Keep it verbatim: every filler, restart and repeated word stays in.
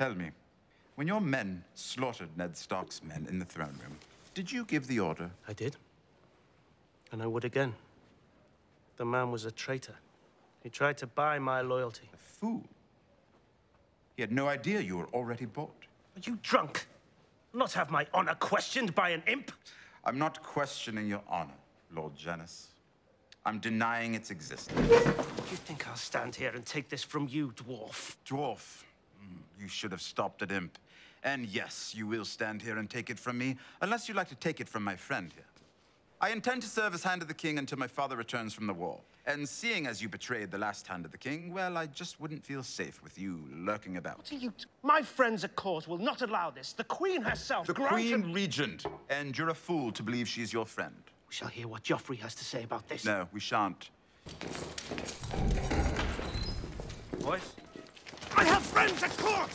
Tell me, when your men slaughtered Ned Stark's men in the throne room, did you give the order? I did. And I would again. The man was a traitor. He tried to buy my loyalty. A fool. He had no idea you were already bought. Are you drunk? Not have my honor questioned by an imp? I'm not questioning your honor, Lord Janos. I'm denying its existence. You think I'll stand here and take this from you, dwarf? Dwarf? You should have stopped at imp. And yes, you will stand here and take it from me, unless you like to take it from my friend here. I intend to serve as Hand of the King until my father returns from the war. And seeing as you betrayed the last Hand of the King, well, I just wouldn't feel safe with you lurking about. What are you... My friends at court will not allow this. The Queen herself... The Queen Regent. And you're a fool to believe she's your friend. We shall hear what Joffrey has to say about this. No, we shan't. Boys? I have friends at court!